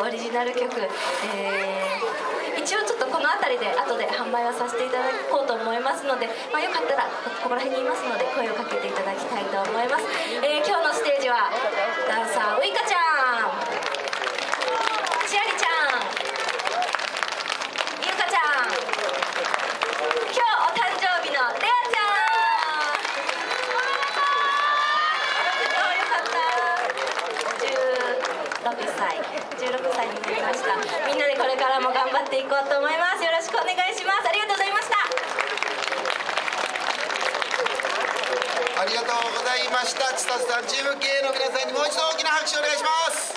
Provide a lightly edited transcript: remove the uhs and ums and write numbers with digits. オリジナル曲、一応ちょっとこの辺りで後で販売はさせていただこうと思いますので、まあ、よかったらここら辺にいますので声をかけていただきたいと思います、今日のステージはダンサーウイカちゃん、千有ちゃん、優香ちゃん、今日お誕生日のレアちゃん、おめでとう、よかった、16歳になりました。みんなでこれからも頑張っていこうと思います。よろしくお願いします。ありがとうございました。ありがとうございました。ちささんチーム K の皆さんにもう一度大きな拍手をお願いします。